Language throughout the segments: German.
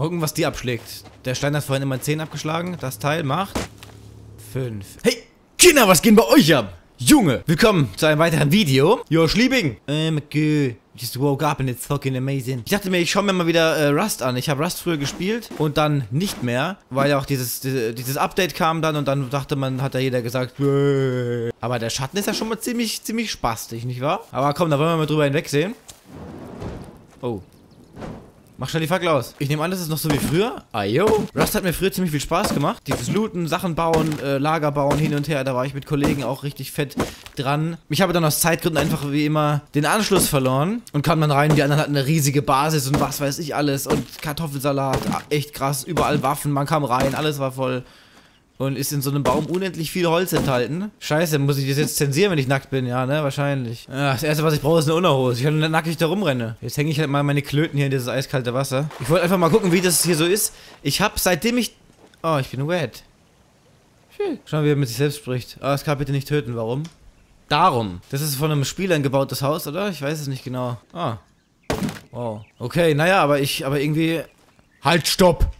Mal gucken, was die abschlägt. Der Stein hat vorhin immer 10 abgeschlagen. Das Teil macht 5. Hey, Kinder, was geht bei euch ab? Junge, willkommen zu einem weiteren Video. Josh Liebing. Just woke up and it's fucking amazing. Ich dachte mir, ich schaue mir mal wieder Rust an. Ich habe Rust früher gespielt und dann nicht mehr, weil ja auch dieses Update kam dann und dann dachte man, hat ja jeder gesagt, Bäh. Aber der Schatten ist ja schon mal ziemlich spastig, nicht wahr? Aber komm, da wollen wir mal drüber hinwegsehen. Oh. Mach schnell die Fackel aus. Ich nehme an, das ist noch so wie früher. Ayo. Rust hat mir früher ziemlich viel Spaß gemacht. Dieses Looten, Sachen bauen, Lager bauen, hin und her. Da war ich mit Kollegen auch richtig fett dran. Ich habe dann aus Zeitgründen einfach wie immer den Anschluss verloren und kam dann rein. Die anderen hatten eine riesige Basis und was weiß ich alles. Und Kartoffelsalat, echt krass. Überall Waffen, man kam rein, alles war voll. Und ist in so einem Baum unendlich viel Holz enthalten. Scheiße, muss ich das jetzt zensieren, wenn ich nackt bin? Ja, ne? Wahrscheinlich. Ja, das Erste, was ich brauche, ist eine Unterhose. Ich kann nackig da rumrennen. Jetzt hänge ich halt mal meine Klöten hier in dieses eiskalte Wasser. Ich wollte einfach mal gucken, wie das hier so ist. Ich habe, seitdem ich... Oh, ich bin wet. Schön. Schau mal, wie er mit sich selbst spricht. Ah, das kann bitte nicht töten. Warum? Darum. Das ist von einem Spieler ein gebautes Haus, oder? Ich weiß es nicht genau. Ah. Wow. Okay, naja, aber irgendwie... Halt, stopp!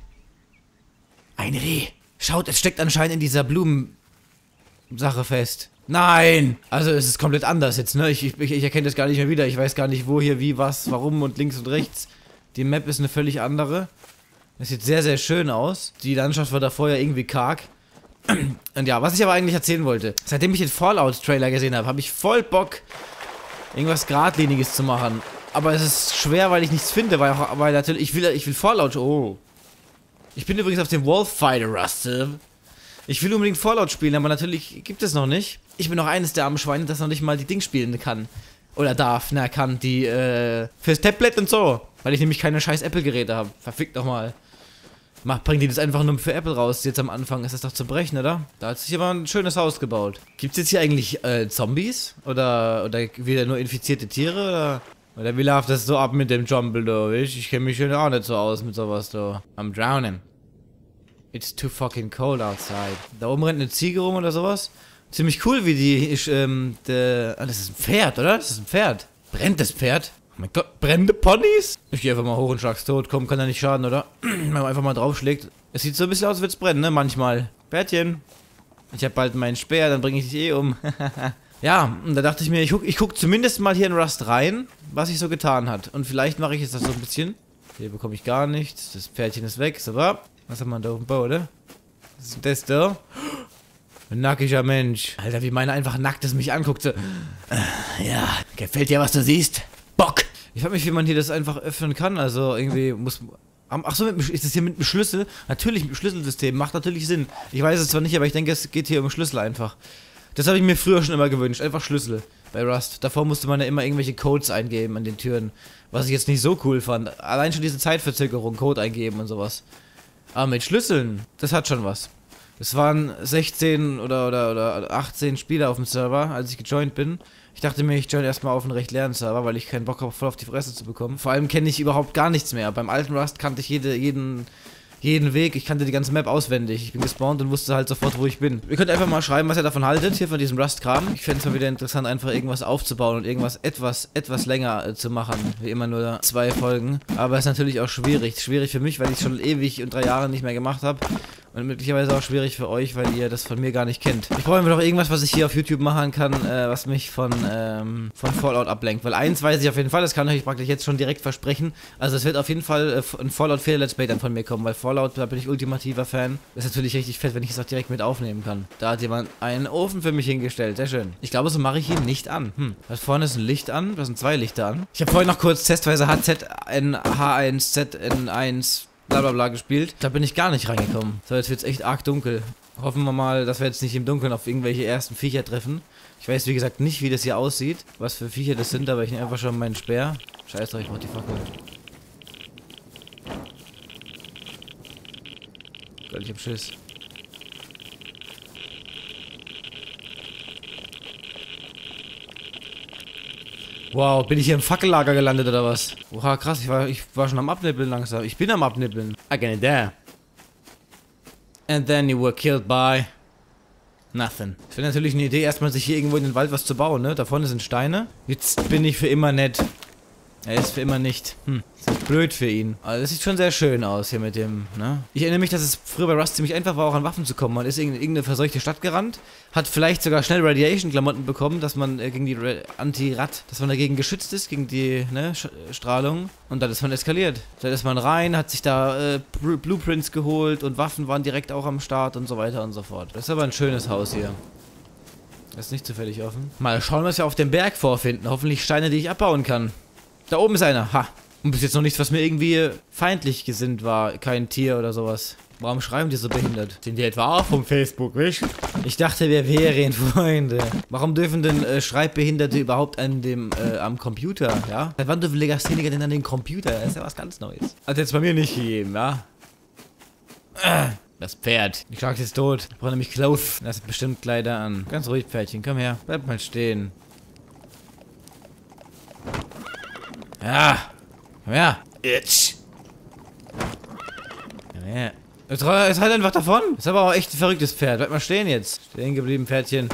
Ein Reh. Schaut, es steckt anscheinend in dieser Blumensache fest. Nein! Also es ist komplett anders jetzt, ne? Ich erkenne das gar nicht mehr wieder. Ich weiß gar nicht, wo hier, wie, was, warum und links und rechts. Die Map ist eine völlig andere. Das sieht sehr, sehr schön aus. Die Landschaft war davor ja irgendwie karg. Und ja, was ich aber eigentlich erzählen wollte. Seitdem ich den Fallout-Trailer gesehen habe, habe ich voll Bock, irgendwas Geradliniges zu machen. Aber es ist schwer, weil ich nichts finde, weil natürlich... Ich will Fallout... Oh... Ich bin übrigens auf dem Wolf-Fighter-Rust. Ich will unbedingt Fallout spielen, aber natürlich gibt es noch nicht. Ich bin noch eines der armen Schweine, das noch nicht mal die Ding spielen kann. Oder darf, na kann, die, fürs Tablet und so. Weil ich nämlich keine scheiß Apple-Geräte habe. Verfickt doch mal. Bringt die das einfach nur für Apple raus. Jetzt am Anfang ist das doch zu brechen, oder? Da hat sich aber ein schönes Haus gebaut. Gibt's jetzt hier eigentlich, Zombies? Oder wieder nur infizierte Tiere? Oder wie läuft das so ab mit dem Jumble, da? Ich kenne mich schon auch nicht so aus mit sowas, da. I'm drowning. It's too fucking cold outside. Da oben rennt eine Ziege rum oder sowas. Ziemlich cool, wie die... das ist ein Pferd, oder? Das ist ein Pferd. Brennt das Pferd? Oh mein Gott, brennende Ponys? Ich gehe einfach mal hoch und schlag's tot. Komm, kann da nicht schaden, oder? Wenn man einfach mal draufschlägt. Es sieht so ein bisschen aus, als würde es brennen, ne? Manchmal. Pferdchen. Ich hab bald meinen Speer, dann bringe ich dich eh um. Ja, und da dachte ich mir, ich guck zumindest mal hier in Rust rein, was ich so getan hat. Und vielleicht mache ich jetzt das so ein bisschen. Hier bekomme ich gar nichts. Das Pferdchen ist weg. So, was hat man da oben bei, oder? Was ist das da? Ein nackiger Mensch. Alter, wie meiner einfach nackt ist, mich anguckt. So. Ja, gefällt dir, was du siehst? Bock! Ich frage mich, wie man hier das einfach öffnen kann. Also irgendwie muss... Achso, ist das hier mit dem Schlüssel? Natürlich, mit dem Schlüsselsystem. Macht natürlich Sinn. Ich weiß es zwar nicht, aber ich denke, es geht hier um Schlüssel einfach. Das habe ich mir früher schon immer gewünscht. Einfach Schlüssel bei Rust. Davor musste man ja immer irgendwelche Codes eingeben an den Türen. Was ich jetzt nicht so cool fand. Allein schon diese Zeitverzögerung, Code eingeben und sowas. Aber mit Schlüsseln, das hat schon was. Es waren 16 oder 18 Spieler auf dem Server, als ich gejoint bin. Ich dachte mir, ich join erstmal auf einen recht leeren Server, weil ich keinen Bock habe, voll auf die Fresse zu bekommen. Vor allem kenne ich überhaupt gar nichts mehr. Beim alten Rust kannte ich jeden Weg, ich kannte die ganze Map auswendig. Ich bin gespawnt und wusste halt sofort, wo ich bin. Ihr könnt einfach mal schreiben, was ihr davon haltet, hier von diesem Rust-Kram. Ich fände es mal wieder interessant, einfach irgendwas aufzubauen und irgendwas etwas länger zu machen. Wie immer nur 2 Folgen. Aber es ist natürlich auch schwierig. Schwierig für mich, weil ich es schon ewig und 3 Jahre nicht mehr gemacht habe. Und möglicherweise auch schwierig für euch, weil ihr das von mir gar nicht kennt. Ich brauche mir doch irgendwas, was ich hier auf YouTube machen kann, was mich von Fallout ablenkt. Weil eins weiß ich auf jeden Fall, das kann ich euch praktisch jetzt schon direkt versprechen. Also es wird auf jeden Fall ein Fallout 4 Let's Play dann von mir kommen, weil Fallout, da bin ich ultimativer Fan. Ist natürlich richtig fett, wenn ich es auch direkt mit aufnehmen kann. Da hat jemand einen Ofen für mich hingestellt, sehr schön. Ich glaube, so mache ich ihn nicht an. Da vorne ist ein Licht an, da sind 2 Lichter an. Ich habe vorhin noch kurz testweise HZN1 blablabla gespielt. Da bin ich gar nicht reingekommen. So, jetzt wird's echt arg dunkel. Hoffen wir mal, dass wir jetzt nicht im Dunkeln auf irgendwelche ersten Viecher treffen. Ich weiß, wie gesagt, nicht, wie das hier aussieht. Was für Viecher das sind, aber ich nehme einfach schon meinen Speer. Scheiß drauf, ich mach die Fackel. Gott, ich hab Schiss. Wow, bin ich hier im Fackellager gelandet oder was? Oha, krass, ich war schon am Abnippeln langsam. Ich bin am Abnippeln. I get there. And then you were killed by... nothing. Ich finde natürlich eine Idee, erstmal sich hier irgendwo in den Wald was zu bauen, ne? Da vorne sind Steine. Jetzt bin ich für immer nett. Er ist für immer nicht. Das ist blöd für ihn. Also das sieht schon sehr schön aus hier mit dem, ne? Ich erinnere mich, dass es früher bei Rust ziemlich einfach war, auch an Waffen zu kommen. Man ist in irgendeine verseuchte Stadt gerannt, hat vielleicht sogar schnell Radiation-Klamotten bekommen, dass man gegen die Anti-Rad, dass man dagegen geschützt ist, gegen die Strahlung. Und dann ist man eskaliert. Dann ist man rein, hat sich da Blueprints geholt und Waffen waren direkt auch am Start und so weiter und so fort. Das ist aber ein schönes Haus hier. Das ist nicht zufällig offen. Mal schauen, was wir auf dem Berg vorfinden. Hoffentlich Steine, die ich abbauen kann. Da oben ist einer. Ha. Und bis jetzt noch nichts, was mir irgendwie feindlich gesinnt war. Kein Tier oder sowas. Warum schreiben die so behindert? Sind die etwa auch vom Facebook, nicht? Ich dachte, wir wären Freunde. Warum dürfen denn Schreibbehinderte überhaupt an dem, am Computer, ja? Seit wann dürfen Legastheniker denn an den Computer? Das ist ja was ganz Neues. Hat jetzt bei mir nicht gegeben, ja? Das Pferd. Die Schlagte ist tot. Ich brauche nämlich Clothes. Das hat bestimmt Kleider an. Ganz ruhig, Pferdchen. Komm her. Bleib mal stehen. Ja. Komm her. Itch. Komm her. Es halt einfach davon. Das ist aber auch echt ein verrücktes Pferd. Bleib mal stehen jetzt. Stehen geblieben, Pferdchen.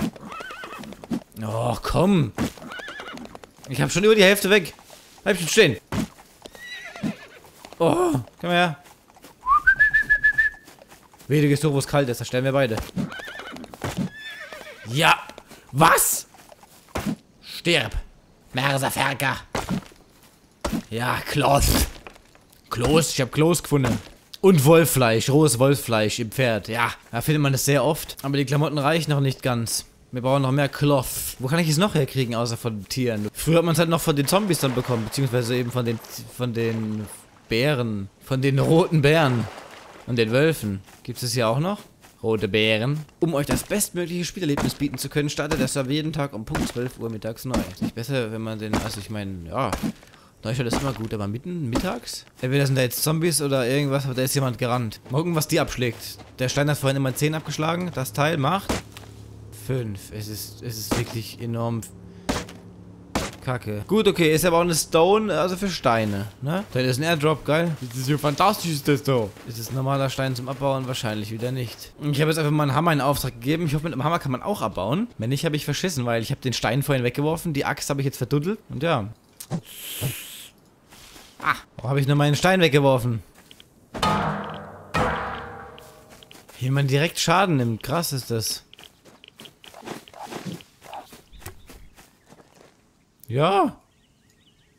Oh, komm. Ich hab schon über die Hälfte weg. Bleib schon stehen. Oh, komm her. Weh, du gehst hoch, wo es kalt ist. Da sterben wir beide. Ja. Was? Stirb. Merserferker. Ja, Kloß. Kloß? Ich habe Kloß gefunden. Und Wolffleisch. Rohes Wolffleisch im Pferd. Ja, da findet man das sehr oft. Aber die Klamotten reichen noch nicht ganz. Wir brauchen noch mehr Cloth. Wo kann ich es noch herkriegen, außer von Tieren? Früher hat man es halt noch von den Zombies dann bekommen. Beziehungsweise eben von den Bären. Von den roten Bären. Und den Wölfen. Gibt es hier auch noch? Rote Bären. Um euch das bestmögliche Spielerlebnis bieten zu können, startet das Server jeden Tag um Punkt 12 Uhr mittags neu. Ist nicht besser, wenn man den... Also ich meine, ja... Neustadt ist immer gut, aber mittags? Entweder sind da jetzt Zombies oder irgendwas, aber da ist jemand gerannt. Mal gucken, was die abschlägt. Der Stein hat vorhin immer 10 abgeschlagen. Das Teil macht... 5. Es ist wirklich enorm... Kacke. Gut, okay, ist aber auch eine Stone, also für Steine, ne? Da ist ein Airdrop, geil. Das ist ja fantastisch, ist das doch. Ist es ein normaler Stein zum Abbauen? Wahrscheinlich wieder nicht. Ich habe jetzt einfach mal einen Hammer in Auftrag gegeben. Ich hoffe, mit einem Hammer kann man auch abbauen. Wenn nicht, habe ich verschissen, weil ich habe den Stein vorhin weggeworfen. Die Axt habe ich jetzt verduddelt. Und ja. Ah, warum habe ich nur meinen Stein weggeworfen? Wie man direkt Schaden nimmt. Krass ist das. Ja,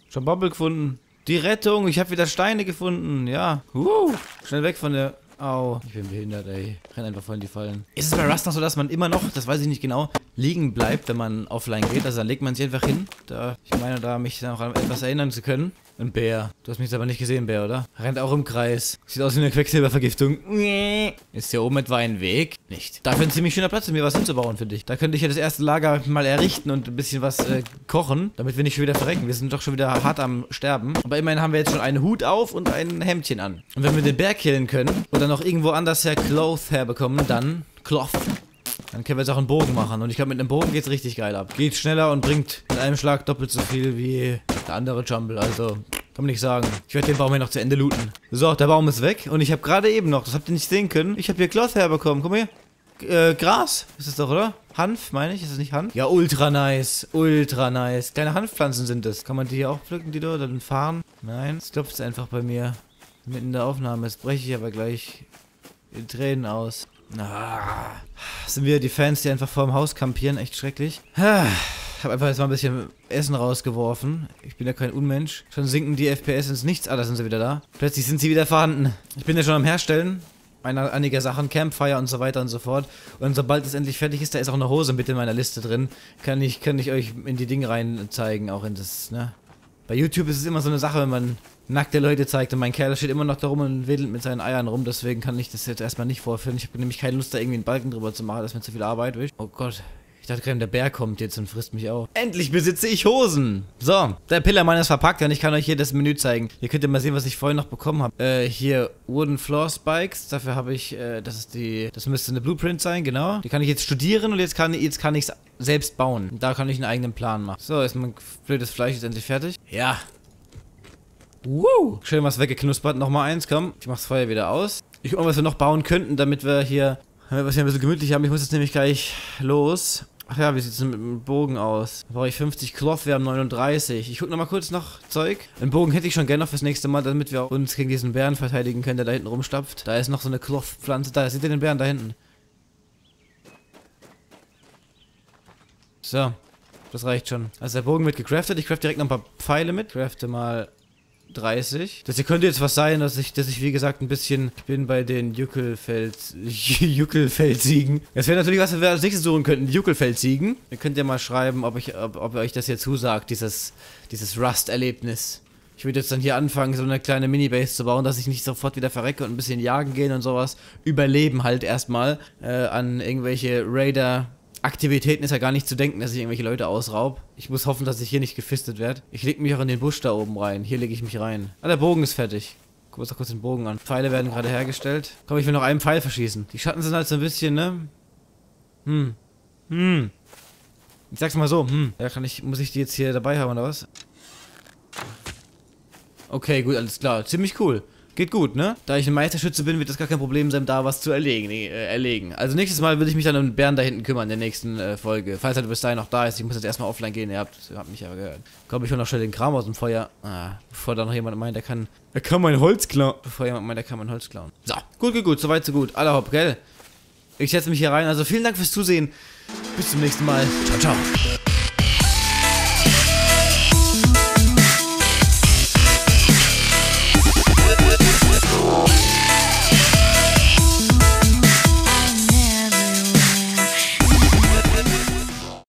schon Bubble gefunden. Die Rettung, ich habe wieder Steine gefunden, ja. Schnell weg von der... Au, ich bin behindert, ey. Ich renn einfach voll in die Fallen. Ist es bei Rust noch so, dass man immer noch, das weiß ich nicht genau, liegen bleibt, wenn man offline geht? Also dann legt man sich einfach hin. Da, ich meine, da mich noch an etwas erinnern zu können. Ein Bär. Du hast mich jetzt aber nicht gesehen, Bär, oder? Rennt auch im Kreis. Sieht aus wie eine Quecksilbervergiftung. Ist hier oben etwa ein Weg? Nicht. Dafür ein ziemlich schöner Platz, um mir was hinzubauen, finde ich. Da könnte ich ja das erste Lager mal errichten und ein bisschen was kochen, damit wir nicht schon wieder verrecken. Wir sind doch schon wieder hart am Sterben. Aber immerhin haben wir jetzt schon einen Hut auf und ein Hemdchen an. Und wenn wir den Berg killen können oder noch irgendwo anders her Cloth herbekommen, dann Cloth. Dann können wir jetzt auch einen Bogen machen. Und ich glaube, mit einem Bogen geht's richtig geil ab. Geht schneller und bringt in einem Schlag doppelt so viel wie der andere Jumble. Also, kann man nicht sagen. Ich werde den Baum hier noch zu Ende looten. So, der Baum ist weg. Und ich habe gerade eben noch, das habt ihr nicht sehen können, ich habe hier Cloth herbekommen. Guck mal hier. Gras ist es doch, oder? Hanf, meine ich. Ist es nicht Hanf? Ja, ultra nice. Ultra nice. Kleine Hanfpflanzen sind das. Kann man die hier auch pflücken, die da? Dann fahren? Nein. Es klopft einfach bei mir. Mitten in der Aufnahme. Jetzt breche ich aber gleich in Tränen aus. Ah, sind wieder die Fans, die einfach vor dem Haus kampieren. Echt schrecklich. Ich habe einfach jetzt mal ein bisschen Essen rausgeworfen. Ich bin ja kein Unmensch. Schon sinken die FPS ins Nichts. Ah, da sind sie wieder da. Plötzlich sind sie wieder vorhanden. Ich bin ja schon am Herstellen einiger Sachen. Campfire und so weiter und so fort. Und sobald es endlich fertig ist, da ist auch eine Hose mit in meiner Liste drin. Kann ich euch in die Dinge rein zeigen. Auch in das, ne? Bei YouTube ist es immer so eine Sache, wenn man nackte Leute zeigt und mein Kerl steht immer noch da rum und wedelt mit seinen Eiern rum, deswegen kann ich das jetzt erstmal nicht vorführen. Ich habe nämlich keine Lust, da irgendwie einen Balken drüber zu machen, das ist mir zu viel Arbeit. Oh Gott, ich dachte gerade, der Bär kommt jetzt und frisst mich auf. Endlich besitze ich Hosen! So, der Pillermann ist verpackt und ich kann euch hier das Menü zeigen. Hier könnt ihr mal sehen, was ich vorhin noch bekommen habe. Hier Wooden Floor Spikes, dafür habe ich, das müsste eine Blueprint sein, genau. Die kann ich jetzt studieren und jetzt kann ich es selbst bauen. Da kann ich einen eigenen Plan machen. So, ist mein blödes Fleisch jetzt endlich fertig. Ja. Wow. Schön was weggeknuspert. Nochmal eins, komm. Ich mach's Feuer wieder aus. Ich guck mal, was wir noch bauen könnten, damit wir hier ein bisschen gemütlich haben. Ich muss jetzt nämlich gleich los. Ach ja, wie sieht es denn mit dem Bogen aus? Da brauche ich 50 Cloth, wir haben 39. Ich gucke nochmal kurz nach Zeug. Einen Bogen hätte ich schon gerne noch fürs nächste Mal, damit wir uns gegen diesen Bären verteidigen können, der da hinten rumstapft. Da ist noch so eine Cloth-Pflanze. Da, seht ihr den Bären da hinten? So, das reicht schon. Also der Bogen wird gecraftet. Ich craft direkt noch ein paar Pfeile mit. Crafte mal 30. Das hier könnte jetzt was sein, dass ich wie gesagt ein bisschen bin bei den Juckelfeldsiegen. Das wäre natürlich was, was wir als nächstes suchen könnten, Juckelfeldsiegen. Ihr könnt ja mal schreiben, ob euch das hier zusagt, dieses Rust-Erlebnis. Ich würde jetzt dann hier anfangen, so eine kleine Minibase zu bauen, dass ich nicht sofort wieder verrecke und ein bisschen jagen gehen und sowas. Überleben halt erstmal an irgendwelche Raider. Aktivitäten ist ja gar nicht zu denken, dass ich irgendwelche Leute ausraub. Ich muss hoffen, dass ich hier nicht gefistet werde. Ich lege mich auch in den Busch da oben rein. Hier lege ich mich rein. Ah, der Bogen ist fertig. Gucken wir uns doch kurz den Bogen an. Pfeile werden gerade hergestellt. Komm, ich will noch einen Pfeil verschießen. Die Schatten sind halt so ein bisschen, ne? Ich sag's mal so, Ja, muss ich die jetzt hier dabei haben, oder was? Okay, gut, alles klar. Ziemlich cool. Geht gut, ne? Da ich ein Meisterschütze bin, wird das gar kein Problem sein, da was zu erlegen. Also nächstes Mal würde ich mich dann um den Bären da hinten kümmern, in der nächsten Folge. Falls er bis dahin noch da ist. Ich muss jetzt erstmal offline gehen, ihr habt mich ja gehört. Komm, ich hol noch schnell den Kram aus dem Feuer. Ah, bevor da noch jemand meint, der kann mein Holz klauen. Bevor jemand meint, der kann mein Holz klauen. So, gut, soweit so gut. Aller hopp, gell? Ich setze mich hier rein. Also vielen Dank fürs Zusehen. Bis zum nächsten Mal. Ciao, ciao.